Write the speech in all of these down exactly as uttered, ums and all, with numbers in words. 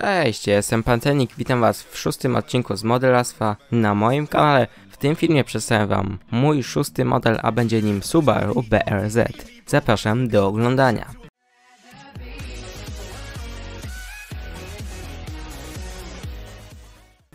Cześć, ja jestem Pancernik, witam was w szóstym odcinku z modelarstwa na moim kanale. W tym filmie przedstawiam wam mój szósty model, a będzie nim Subaru B R Z. Zapraszam do oglądania.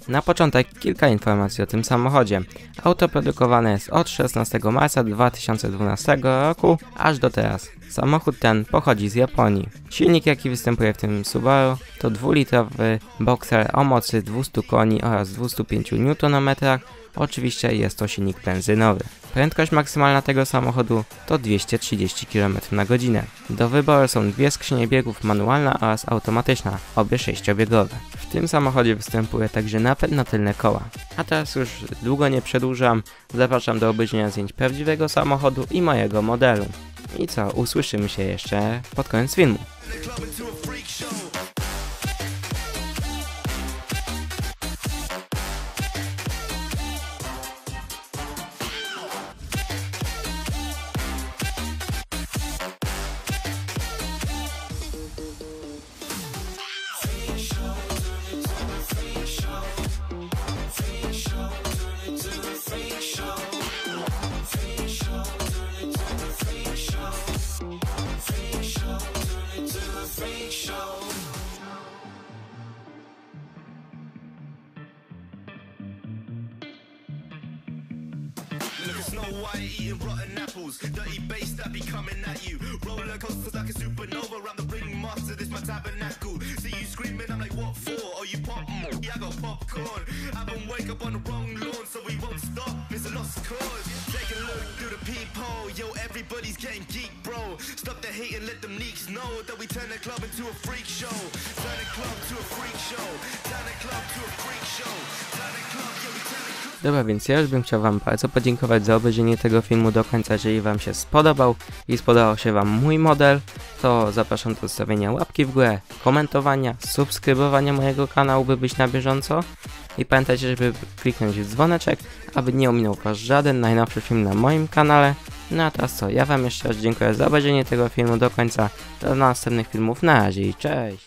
Na początek kilka informacji o tym samochodzie. Auto produkowane jest od szesnastego marca dwa tysiące dwunastego roku aż do teraz. Samochód ten pochodzi z Japonii. Silnik, jaki występuje w tym Subaru, to dwulitrowy bokser o mocy dwieście koni oraz dwieście pięć niutonometrów. Oczywiście jest to silnik benzynowy. Prędkość maksymalna tego samochodu to dwieście trzydzieści kilometrów na godzinę. Do wyboru są dwie skrzynie biegów, manualna oraz automatyczna, obie sześciobiegowe. W tym samochodzie występuje także napęd na tylne koła. A teraz już długo nie przedłużam, zapraszam do obejrzenia zdjęć prawdziwego samochodu i mojego modelu. I co, usłyszymy się jeszcze pod koniec filmu. Look at Snow White eating rotten apples. Dirty bass that be coming at you. Roller coasters like a supernova. Round the ring master, this my tabernacle. See you screaming, I'm like, what for? Are you poppin'? Yeah, I got popcorn. Have them wake up on the wrong lawn, so we won't stop. It's a lost cause. Take a look through the peephole. Yo, everybody's getting geek, bro. Stop the hate and let them neeks know that we turn the club into a freak show. Turn the club to a freak show. Turn the club to a freak show. Turn the club, yeah, we turn the club. Dobra, więc ja już bym chciał wam bardzo podziękować za obejrzenie tego filmu do końca. Jeżeli wam się spodobał i spodobał się wam mój model, to zapraszam do zostawienia łapki w górę, komentowania, subskrybowania mojego kanału, by być na bieżąco. I pamiętajcie, żeby kliknąć w dzwoneczek, aby nie ominął was żaden najnowszy film na moim kanale. No a teraz co, ja wam jeszcze raz dziękuję za obejrzenie tego filmu do końca. Do następnych filmów, na razie i cześć!